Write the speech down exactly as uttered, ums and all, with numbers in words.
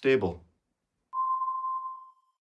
stable.